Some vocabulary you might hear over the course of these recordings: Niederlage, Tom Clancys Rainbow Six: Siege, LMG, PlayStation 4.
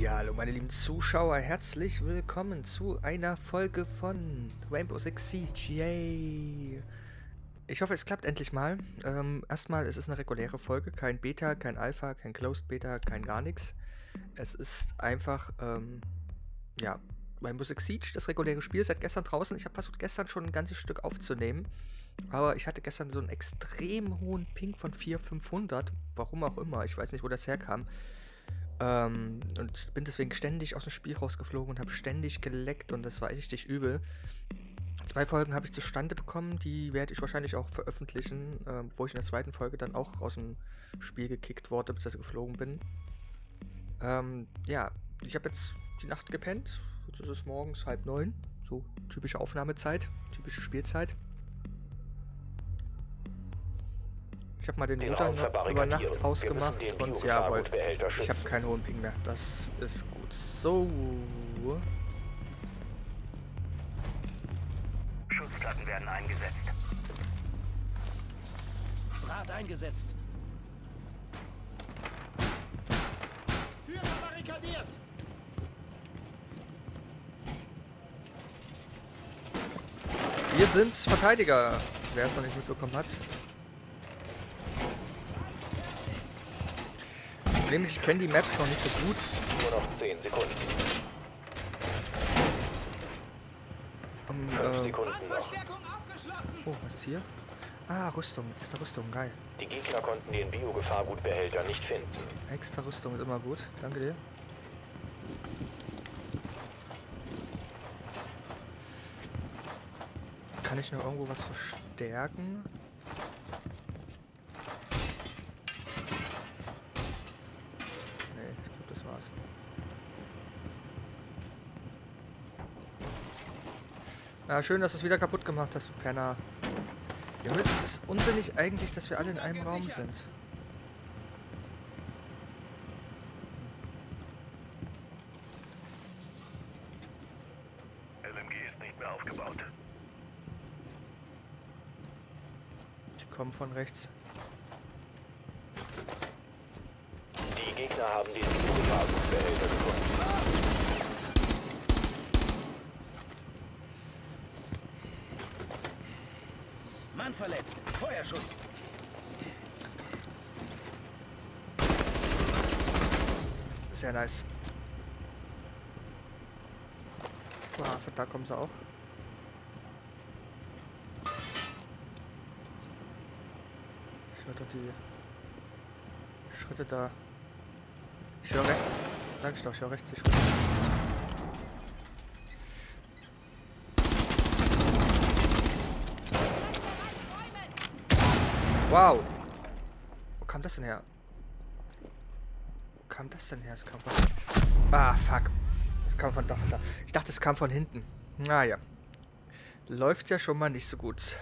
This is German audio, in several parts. Ja, hallo meine lieben Zuschauer, herzlich willkommen zu einer Folge von Rainbow Six Siege, yay! Ich hoffe, es klappt endlich mal. Erstmal, es ist eine reguläre Folge, kein Beta, kein Alpha, kein Closed Beta, kein gar nichts. Es ist einfach, ja, Rainbow Six Siege, das reguläre Spiel, seit gestern draußen. Ich habe versucht, gestern schon ein ganzes Stück aufzunehmen, aber ich hatte gestern so einen extrem hohen Ping von 4500, warum auch immer, ich weiß nicht, wo das herkam. Und bin deswegen ständig aus dem Spiel rausgeflogen und habe ständig geleckt und das war richtig übel. 2 Folgen habe ich zustande bekommen, die werde ich wahrscheinlich auch veröffentlichen, wo ich in der zweiten Folge dann auch aus dem Spiel gekickt wurde, bis ich geflogen bin. Ja, ich habe jetzt die Nacht gepennt, jetzt ist es morgens 8:30, so typische Aufnahmezeit, typische Spielzeit. Ich habe mal den Router über Nacht ausgemacht und jawohl, ich habe keinen hohen Ping mehr. Das ist gut. So. Schutzplatten werden eingesetzt. Draht eingesetzt. Tür verbarrikadiert. Wir sind Verteidiger, wer es noch nicht mitbekommen hat. Ich kenne die Maps noch nicht so gut. Nur noch 10 Sekunden. 5 Sekunden noch. Oh, was ist hier? Ah, Rüstung. Extra Rüstung. Geil. Die Gegner konnten den Biogefahrgutbehälter nicht finden. Extra Rüstung ist immer gut. Danke dir. Kann ich noch irgendwo was verstärken? Ja, schön, dass du es wieder kaputt gemacht hast, du Penner. Junge, es ist unsinnig eigentlich, dass wir alle in einem Raum sind. LMG ist nicht mehr aufgebaut. Die kommen von rechts. Die Gegner haben den Gefahrgutbehälter gefunden. Verletzt. Feuerschutz. Sehr nice. Boah, da kommen sie auch. Ich höre doch die Schritte da. Ich höre rechts. Sag ich doch, ich höre rechts die Schritte. Wow! Wo kam das denn her? Wo kam das denn her? Es kam von... Ah, fuck. Es kam von da und da. Ich dachte, es kam von hinten. Naja. Läuft ja schon mal nicht so gut.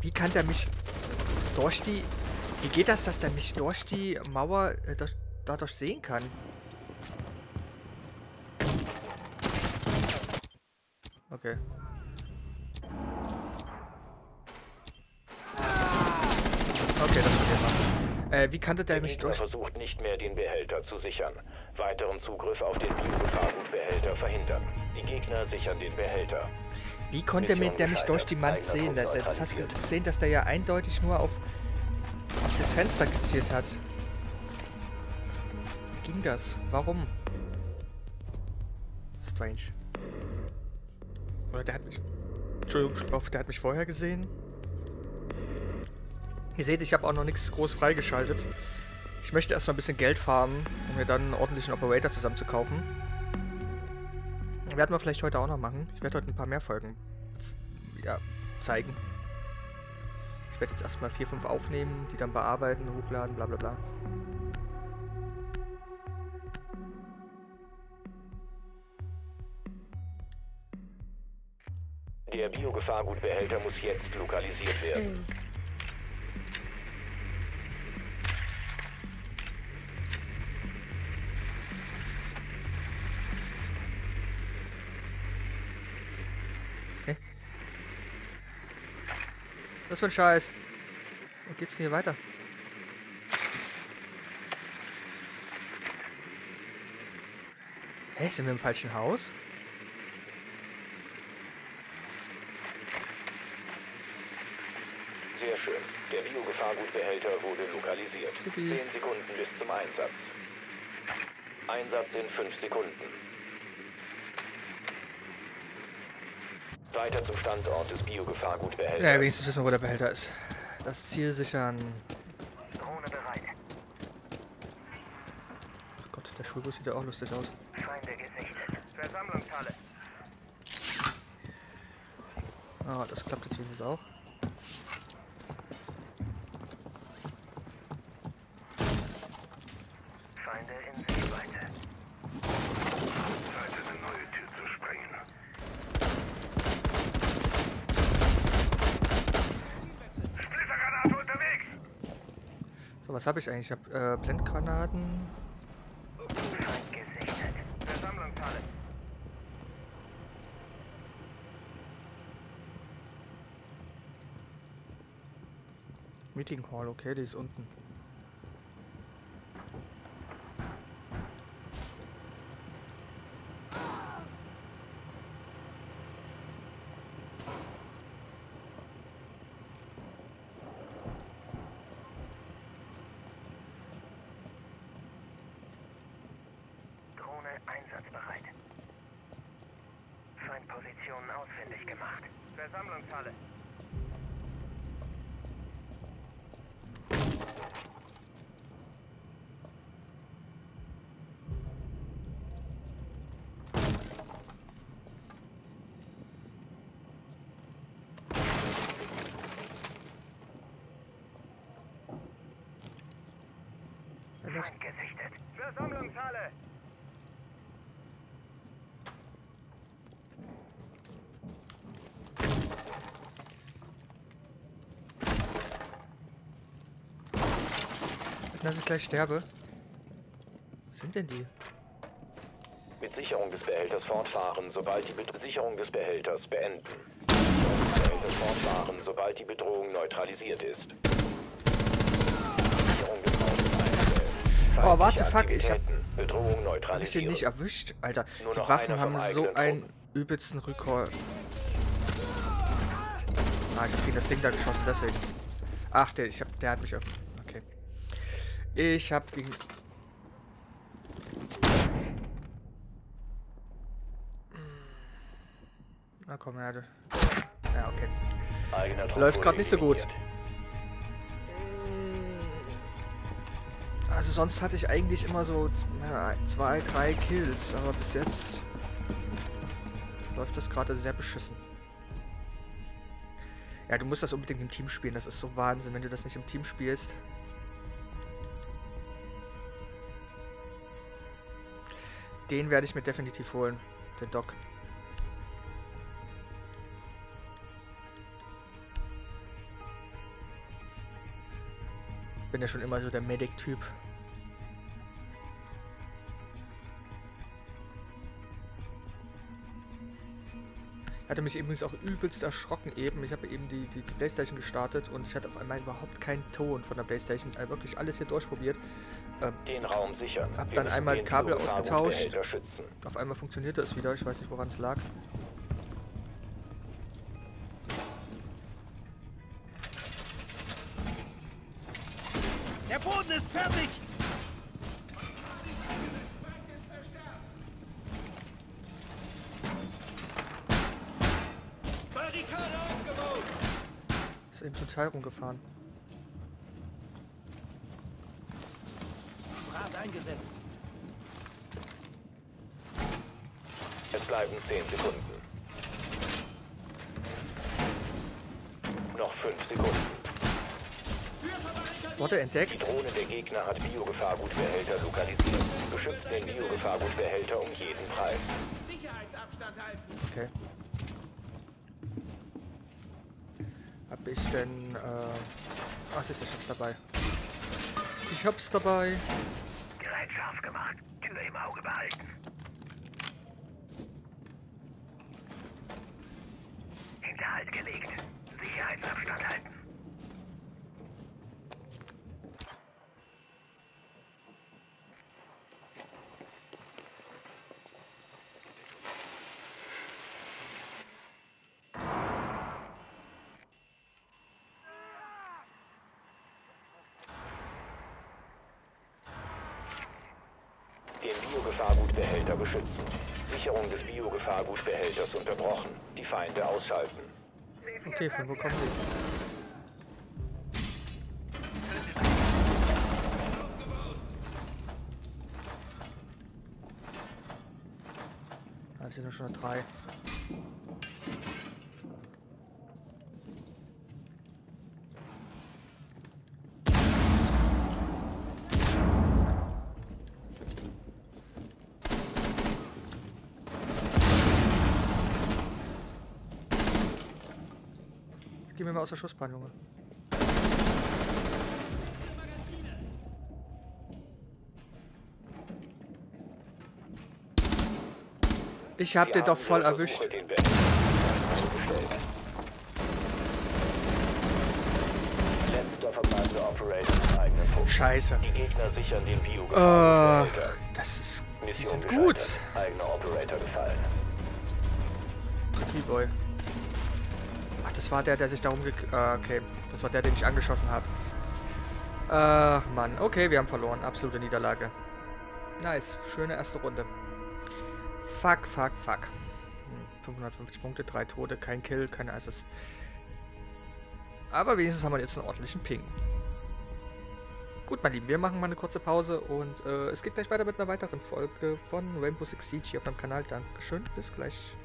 Wie kann der mich durch die... Wie geht das, dass der mich durch die Mauer dadurch sehen kann? Okay. Okay, das wird ja wie kannte der mich durch? Versucht nicht mehr den Behälter zu sichern. Weiteren Zugriff auf den Biogefahrgutbehälter verhindern. Die Gegner sichern den Behälter. Wie konnte der mich durch die Wand sehen? Das hast du gesehen, dass der ja eindeutig nur auf das Fenster gezielt hat. Wie ging das? Warum? Strange. Oder der hat mich... Entschuldigung, der hat mich vorher gesehen. Ihr seht, ich habe auch noch nichts groß freigeschaltet. Ich möchte erstmal ein bisschen Geld farmen, um mir dann einen ordentlichen Operator zusammen zu kaufen. Werden wir vielleicht heute auch noch machen. Ich werde heute ein paar mehr Folgen zeigen. Ich werde jetzt erstmal 4-5 aufnehmen, die dann bearbeiten, hochladen, bla bla bla. Der Biogefahrgutbehälter muss jetzt lokalisiert werden. Was ist das für ein Scheiß? Wo geht's denn hier weiter? Hä, sind wir im falschen Haus? Sehr schön. Der Biogefahrgutbehälter wurde lokalisiert. 10 Sekunden bis zum Einsatz. Einsatz in 5 Sekunden. Weiter zum Standort des Biogefahrgutbehälters. Ja, wenigstens wissen wir, wo der Behälter ist. Das Ziel sichern. Drohne bereit. Ach Gott, der Schulbus sieht ja auch lustig aus. Feinde gesichtet. Versammlungshalle. Ah, das klappt jetzt wenigstens auch. Feinde in Sichtweite. Zeit, eine neue Tür zu sprengen. Splittergranate unterwegs! So, was habe ich eigentlich? Ich habe Blendgranaten. Feind gesichtet. Versammlungshalle. Meeting Hall, okay, die ist unten. Einsatzbereit. Feindpositionen ausfindig gemacht. Versammlungshalle. Feind gesichtet. Versammlungshalle. Dass ich gleich sterbe. Was sind denn die? Mit Sicherung des Behälters fortfahren, sobald die Sicherung des Behälters beenden. Mit Sicherung des Behälters fortfahren, sobald die Bedrohung neutralisiert ist. Sicherung des Behälters. Oh, warte, fuck, ich hab Bedrohung neutralisiert. Ich den nicht erwischt, Alter. Die Waffen haben so einen übelsten Recall. Ah, ich hab gegen das Ding da geschossen, deswegen. Ach, der hat mich auf. Okay. Ich hab ihn. Na komm, ja. Ja, okay. Läuft gerade nicht so gut. Also sonst hatte ich eigentlich immer so 2, 3 Kills, aber bis jetzt läuft das gerade sehr beschissen. Ja, du musst das unbedingt im Team spielen, das ist so Wahnsinn, wenn du das nicht im Team spielst. Den werde ich mir definitiv holen, den Doc. Bin ja schon immer so der Medic-Typ. Hatte mich übrigens auch übelst erschrocken eben. Ich habe eben die PlayStation gestartet und ich hatte auf einmal überhaupt keinen Ton von der PlayStation. Ich habe wirklich alles hier durchprobiert. Den Raum sichern. Hab dann einmal Kabel ausgetauscht. Auf einmal funktionierte es wieder. Ich weiß nicht, woran es lag. Der Boden ist fertig! Ist eben total rumgefahren. Eingesetzt. Es bleiben 10 Sekunden. Noch 5 Sekunden. Wurde entdeckt. Die Drohne der Gegner hat Biogefahrgutbehälter lokalisiert. Beschützt den Biogefahrgutbehälter um jeden Preis. Sicherheitsabstand halten. Okay. Hab ich denn ach, siehst du, ich hab's dabei. Ich hab's dabei. Scharf gemacht. Tür im Auge behalten. Hinterhalt gelegt. Sicherheitsabstand halten. den Biogefahrgutbehälter beschützen. Sicherung des Biogefahrgutbehälters unterbrochen. Die Feinde ausschalten. Okay, von wo kommen die? Das sind schon drei. Geh mir mal aus der Schussbahn, Junge. Ich hab den doch voll erwischt. Scheiße. Das ist... Die sind gut. Keyboy. Ach, das war der sich da okay, das war der, den ich angeschossen habe. Ach, Mann. Okay, wir haben verloren. Absolute Niederlage. Nice. Schöne erste Runde. Fuck, fuck, fuck. 550 Punkte, 3 Tote, kein Kill, kein Assist. Aber wenigstens haben wir jetzt einen ordentlichen Ping. Gut, mein Lieben, wir machen mal eine kurze Pause und es geht gleich weiter mit einer weiteren Folge von Rainbow Six Siege hier auf meinem Kanal. Dankeschön, bis gleich.